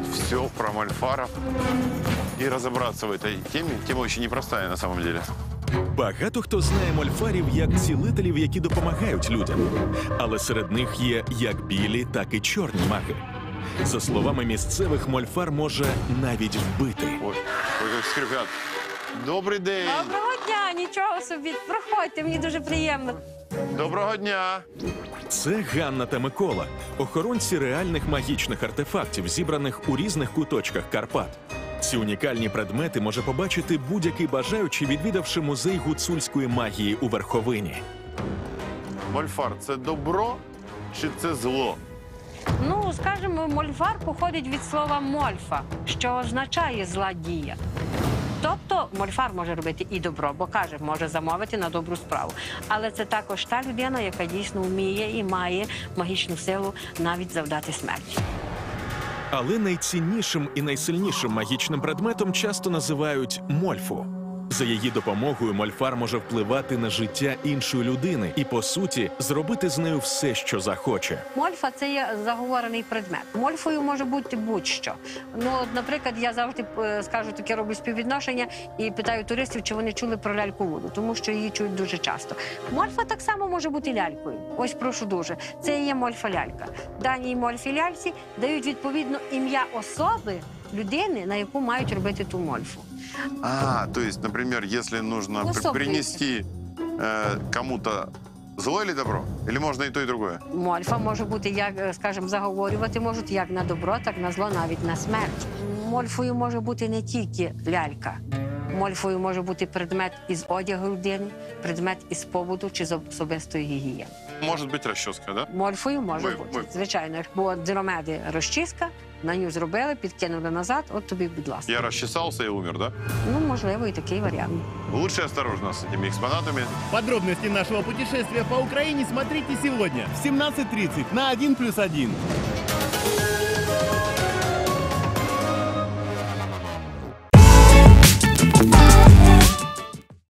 узнать все про мольфаров и разобраться в этой теме. Тема очень непростая на самом деле. Багато хто знає мольфарів як цілителів, які допомагають людям. Але серед них є як білі, так і чорні маги. За словами місцевих, мольфар може навіть вбити. Ой, як скрипят. Добрий день. Доброго дня, нічого собі. Проходьте, мені дуже приємно. Доброго дня. Це Ганна та Микола, охоронці реальних магічних артефактів, зібраних у різних куточках Карпат. Ці унікальні предмети може побачити будь-який бажаючий, відвідавши музей гуцульської магії у Верховині. Мольфар – це добро чи це зло? Ну, скажімо, мольфар походить від слова «мольфа», що означає «зла дія». Тобто мольфар може робити і добро, бо, каже, може замовити на добру справу. Але це також та людина, яка дійсно вміє і має магічну силу навіть завдати смерті. Але найціннішим і найсильнішим магічним предметом часто називають мольфу. За її допомогою мольфар може впливати на життя іншої людини і, по суті, зробити з нею все, що захоче. Мольфа – це є заговорений предмет. Мольфою може бути будь-що. Ну, от, наприклад, я завжди, скажу, таке роблю співвідношення і питаю туристів, чи вони чули про ляльку Вуду, тому що її чують дуже часто. Мольфа так само може бути лялькою. Ось, прошу дуже. Це є мольфа-лялька. Даній мольфі-ляльці дають, відповідно, ім'я особи, людини, на яку мають робити ту мольфу. А, то есть, например, если нужно принести кому-то зло или добро? Или можно и то, и другое? Мольфа може бути, як, скажімо, заговорювати можуть як на добро, так на зло, навіть на смерть. Мольфою може бути не тільки лялька. Мольфою може бути предмет із одягу людини, предмет із побуту чи з особистої гігієни. Може бути розчіска, да? Мольфою може бути, звичайно. Бо діромеди розчіска, на нього зробили, підкинули назад, от тобі, будь ласка. Я розчесався і умер, да? Ну, можливо, і такий варіант. Лучше осторожно з цими експонатами. Подробності нашого путешествия по Україні смотрите сьогодні в 17:30 на 1+1.